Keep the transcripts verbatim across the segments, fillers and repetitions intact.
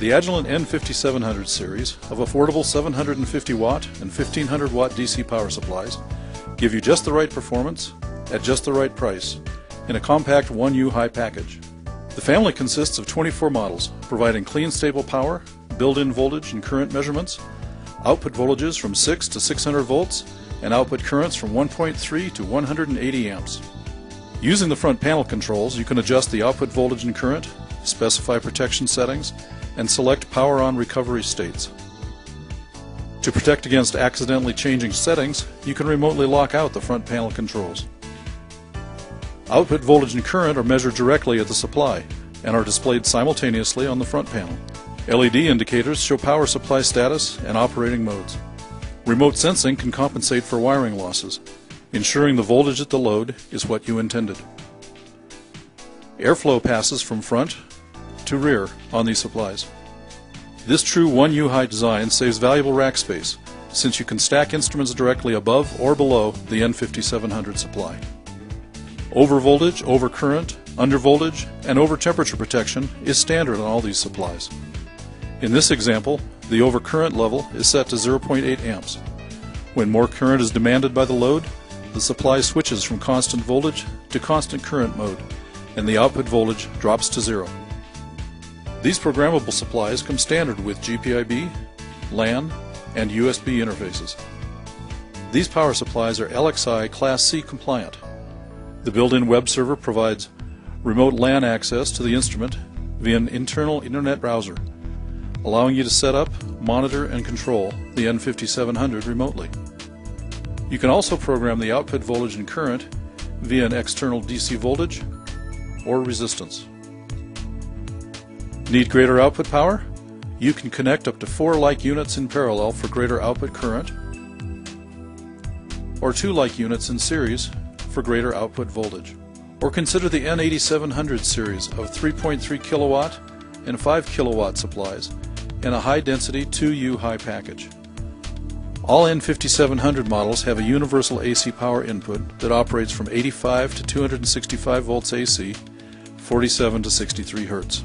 The Agilent N fifty-seven hundred series of affordable seven hundred fifty watt and fifteen hundred watt D C power supplies give you just the right performance at just the right price in a compact one U high package. The family consists of twenty-four models, providing clean stable power, built-in voltage and current measurements, output voltages from six to six hundred volts, and output currents from one point three to one hundred eighty amps. Using the front panel controls, you can adjust the output voltage and current, specify protection settings, and select power on recovery states. To protect against accidentally changing settings, you can remotely lock out the front panel controls. Output voltage and current are measured directly at the supply and are displayed simultaneously on the front panel. L E D indicators show power supply status and operating modes. Remote sensing can compensate for wiring losses, ensuring the voltage at the load is what you intended. Airflow passes from front to rear on these supplies. This true one U high design saves valuable rack space, since you can stack instruments directly above or below the N fifty-seven hundred supply. Overvoltage, overcurrent, undervoltage, and over temperature protection is standard on all these supplies. In this example, the overcurrent level is set to zero point eight amps. When more current is demanded by the load, the supply switches from constant voltage to constant current mode, and the output voltage drops to zero. These programmable supplies come standard with G P I B, LAN, and U S B interfaces. These power supplies are L X I Class C compliant. The built-in web server provides remote LAN access to the instrument via an internal internet browser, allowing you to set up, monitor, and control the N fifty-seven hundred remotely. You can also program the output voltage and current via an external D C voltage or resistance. Need greater output power? You can connect up to four like units in parallel for greater output current, or two like units in series for greater output voltage. Or consider the N eighty-seven hundred series of three point three kilowatt and five kilowatt supplies in a high-density two U high package. All N fifty-seven hundred models have a universal A C power input that operates from eighty-five to two hundred sixty-five volts A C, forty-seven to sixty-three hertz.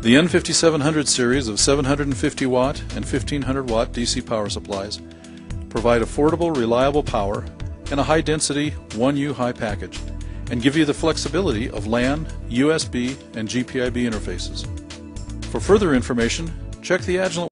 The N fifty-seven hundred series of seven hundred fifty watt and fifteen hundred watt D C power supplies provide affordable, reliable power in a high-density one U high package and give you the flexibility of LAN, U S B, and G P I B interfaces. For further information, check the Agilent